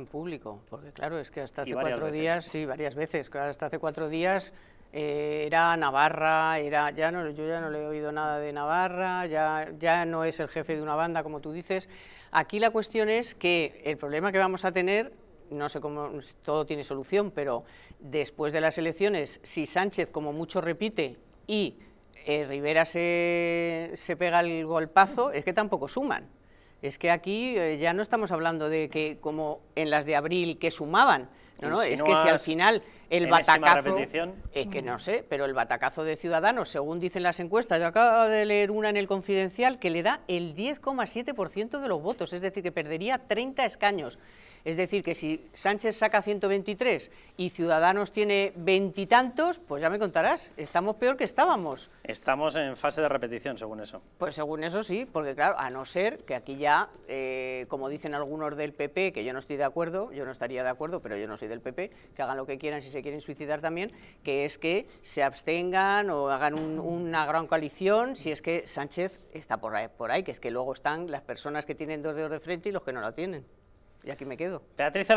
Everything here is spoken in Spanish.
En público, porque claro, es que hasta hace cuatro días, sí, varias veces, hasta hace 4 días era Navarra, yo ya no le he oído nada de Navarra, ya no es el jefe de una banda, como tú dices. Aquí la cuestión es que el problema que vamos a tener, no sé cómo, todo tiene solución, pero después de las elecciones, si Sánchez como mucho repite y Rivera se pega el golpazo, es que tampoco suman. Es que aquí ya no estamos hablando de que, como en las de abril, que sumaban, ¿no? Es que si al final el batacazo, es que no sé, pero el batacazo de Ciudadanos, según dicen las encuestas, yo acabo de leer una en el Confidencial, que le da el 10,7% de los votos, es decir, que perdería 30 escaños. Es decir, que si Sánchez saca 123 y Ciudadanos tiene veintitantos, pues ya me contarás, estamos peor que estábamos. Estamos en fase de repetición, según eso. Pues según eso sí, porque claro, a no ser que aquí ya, como dicen algunos del PP, que yo no estoy de acuerdo, yo no estaría de acuerdo, pero yo no soy del PP, que hagan lo que quieran, si se quieren suicidar también, que es que se abstengan o hagan una gran coalición, si es que Sánchez está por ahí, que es que luego están las personas que tienen 2 dedos de frente y los que no la tienen. Y aquí me quedo. Beatriz,